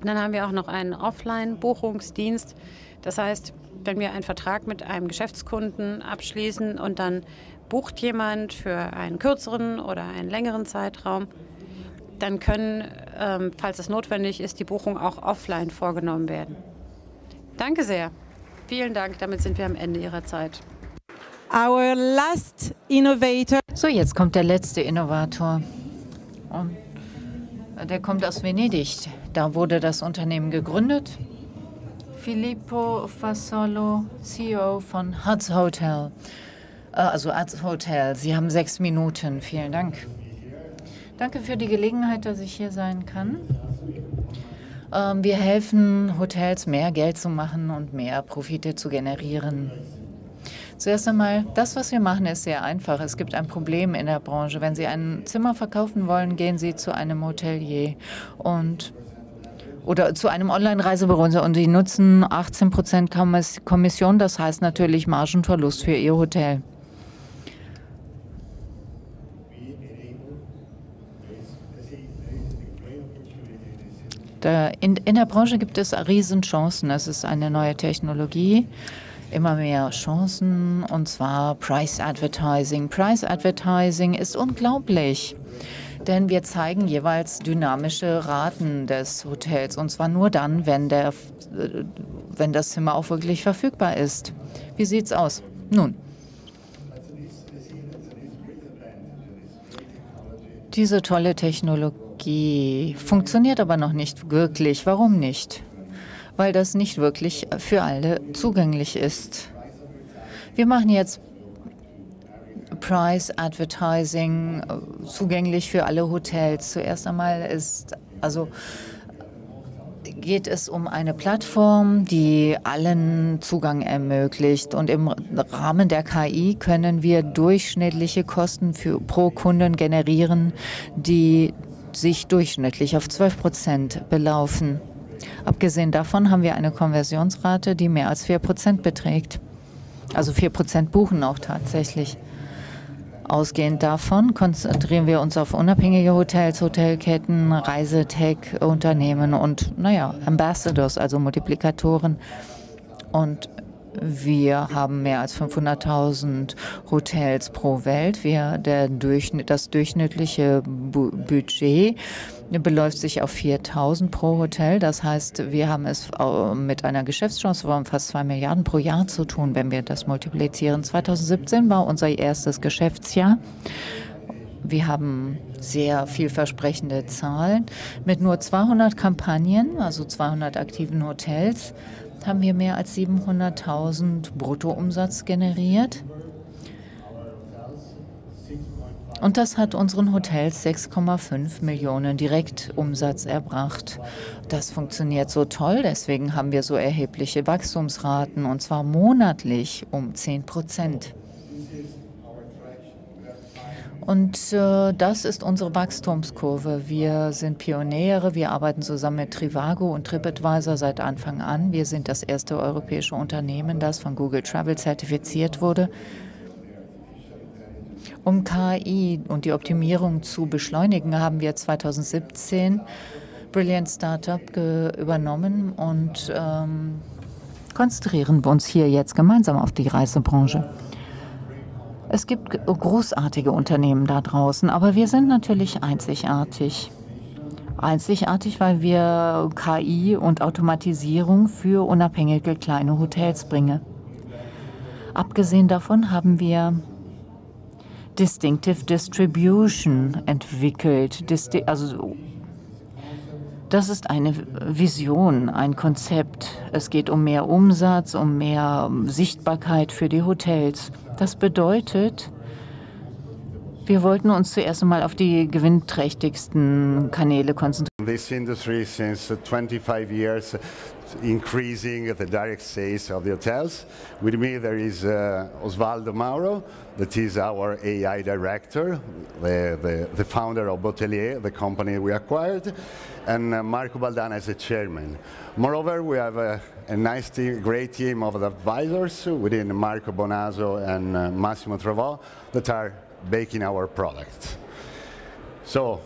Und dann haben wir auch noch einen Offline-Buchungsdienst. Das heißt, wenn wir einen Vertrag mit einem Geschäftskunden abschließen und dann bucht jemand für einen kürzeren oder einen längeren Zeitraum, dann können, falls es notwendig ist, die Buchung auch offline vorgenommen werden. Danke sehr. Vielen Dank. Damit sind wir am Ende Ihrer Zeit. Our last innovator. So, jetzt kommt der letzte Innovator. Und der kommt aus Venedig. Da wurde das Unternehmen gegründet. Filippo Fasolo, CEO von Ads Hotel. Also Ads Hotel. Sie haben 6 Minuten. Vielen Dank. Danke für die Gelegenheit, dass ich hier sein kann. Wir helfen Hotels, mehr Geld zu machen und mehr Profite zu generieren. Zuerst einmal, das, was wir machen, ist sehr einfach. Es gibt ein Problem in der Branche. Wenn Sie ein Zimmer verkaufen wollen, gehen Sie zu einem Hotelier oder zu einem Online-Reisebüro und Sie nutzen 18% Kommission. Das heißt natürlich Margenverlust für Ihr Hotel. In der Branche gibt es Riesenchancen. Es ist eine neue Technologie, immer mehr Chancen, und zwar Price Advertising. Price Advertising ist unglaublich, denn wir zeigen jeweils dynamische Raten des Hotels, und zwar nur dann, wenn das Zimmer auch wirklich verfügbar ist. Wie sieht's aus? Nun, diese tolle Technologie funktioniert aber noch nicht wirklich. Warum nicht? Weil das nicht wirklich für alle zugänglich ist. Wir machen jetzt Price Advertising zugänglich für alle Hotels. Zuerst einmal geht es um eine Plattform, die allen Zugang ermöglicht. Und im Rahmen der KI können wir durchschnittliche Kosten pro Kunden generieren, die sich durchschnittlich auf 12% belaufen. Abgesehen davon haben wir eine Konversionsrate, die mehr als 4% beträgt. Also 4% buchen auch tatsächlich. Ausgehend davon konzentrieren wir uns auf unabhängige Hotels, Hotelketten, Reisetech-Unternehmen und, Ambassadors, also Multiplikatoren. Und wir haben mehr als 500.000 Hotels pro Welt. Das durchschnittliche Budget beläuft sich auf 4.000 pro Hotel. Das heißt, wir haben es mit einer Geschäftschance von fast 2 Milliarden pro Jahr zu tun, wenn wir das multiplizieren. 2017 war unser erstes Geschäftsjahr. Wir haben sehr vielversprechende Zahlen. Mit nur 200 Kampagnen, also 200 aktiven Hotels, haben wir mehr als 700.000 Bruttoumsatz generiert. Und das hat unseren Hotels 6,5 Millionen Direktumsatz erbracht. Das funktioniert so toll, deswegen haben wir so erhebliche Wachstumsraten, und zwar monatlich um 10%. Und das ist unsere Wachstumskurve. Wir sind Pioniere, wir arbeiten zusammen mit Trivago und TripAdvisor seit Anfang an. Wir sind das erste europäische Unternehmen, das von Google Travel zertifiziert wurde. Um KI und die Optimierung zu beschleunigen, haben wir 2017 Brilliant Startup übernommen und konzentrieren wir uns hier jetzt gemeinsam auf die Reisebranche. Es gibt großartige Unternehmen da draußen, aber wir sind natürlich einzigartig. Einzigartig, weil wir KI und Automatisierung für unabhängige kleine Hotels bringen. Abgesehen davon haben wir Distinctive Distribution entwickelt. Das ist eine Vision, ein Konzept. Es geht um mehr Umsatz, um mehr Sichtbarkeit für die Hotels. Das bedeutet, wir wollten uns zuerst einmal auf die gewinnträchtigsten Kanäle konzentrieren. This industry since 25 years increasing the direct sales of the hotels. With me there is Osvaldo Mauro, that is our AI director, the founder of Bottelier, the company we acquired, and Marco Baldana as the chairman. Moreover, we have a nice team, great team of advisors within Marco Bonaso and Massimo Trovò that are baking our product. So,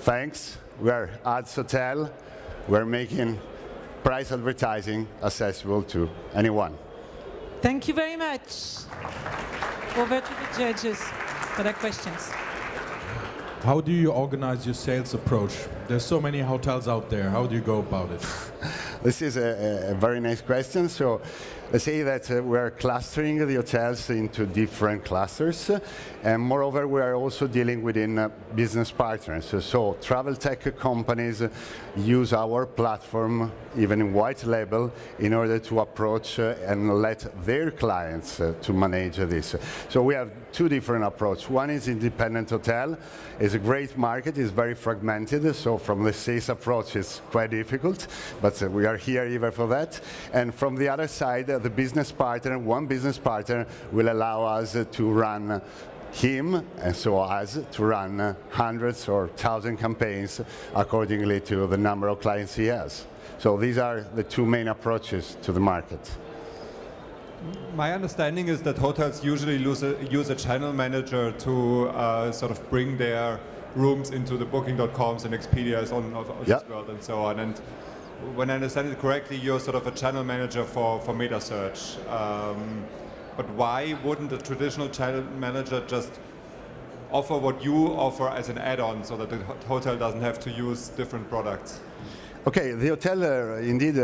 thanks. We are Ads Hotel. We are making price advertising accessible to anyone. Thank you very much. Over to the judges for their questions. How do you organize your sales approach? There's so many hotels out there. How do you go about it? This is a very nice question. So let's say that we're clustering the hotels into different clusters. And moreover, we are also dealing within business partners. So travel tech companies use our platform, even in white label, in order to approach and let their clients to manage this. So we have two different approaches. One is independent hotel. It's a great market. It's very fragmented. So from the sales approach, it's quite difficult. But we are here even for that. And from the other side, the business partner, one business partner will allow us to run him, and so us, to run hundreds or thousand campaigns accordingly to the number of clients he has. So these are the two main approaches to the market. My understanding is that hotels usually use a channel manager to sort of bring their rooms into the Booking.coms and Expedias on this world and so on. And when I understand it correctly, you're sort of a channel manager for meta search. But why wouldn't a traditional channel manager just offer what you offer as an add-on so that the hotel doesn't have to use different products? Okay, the hotel indeed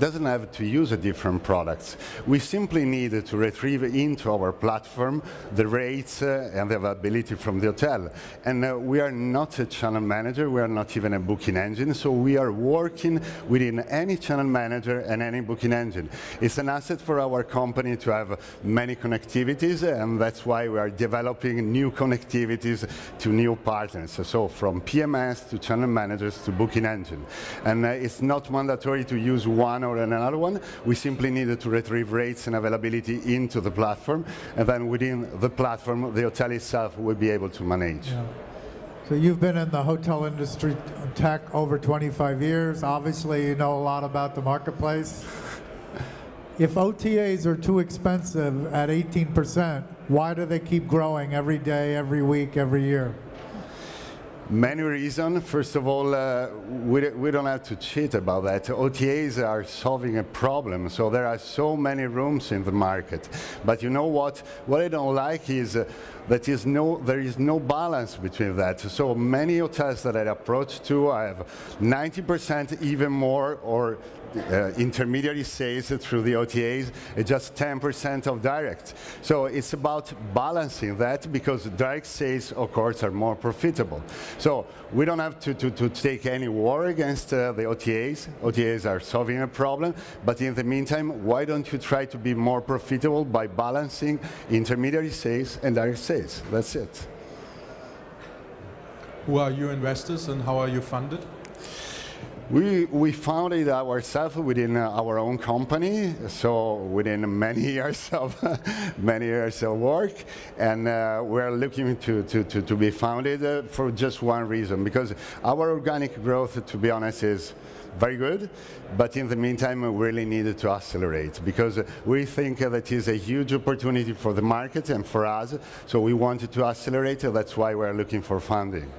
doesn't have to use different products. We simply need to retrieve into our platform the rates and the availability from the hotel. And we are not a channel manager, we are not even a booking engine, so we are working within any channel manager and any booking engine. It's an asset for our company to have many connectivities, and that's why we are developing new connectivities to new partners. So from PMS to channel managers to booking engine. And it's not mandatory to use one or another one. We simply needed to retrieve rates and availability into the platform. And then within the platform, the hotel itself will be able to manage. Yeah. So you've been in the hotel industry tech over 25 years. Obviously, you know a lot about the marketplace. If OTAs are too expensive at 18%, why do they keep growing every day, every week, every year? Many reasons. First of all, we don't have to cheat about that. OTAs are solving a problem, so there are so many rooms in the market. But you know what? What I don't like is that is there is no balance between that. So many hotels that I approach to, I have 90% even more or intermediary sales through the OTAs, just 10% of direct. So it's about balancing that because direct sales, of course, are more profitable. So we don't have to take any war against the OTAs. OTAs are solving a problem, but in the meantime, why don't you try to be more profitable by balancing intermediary sales and direct sales? That's it. Who are your investors and how are you funded? We founded ourselves within our own company, so within many years of work, and we're looking to be founded for just one reason, because our organic growth, to be honest, is very good, but in the meantime we really needed to accelerate, because we think that is a huge opportunity for the market and for us, so we wanted to accelerate, that's why we're looking for funding.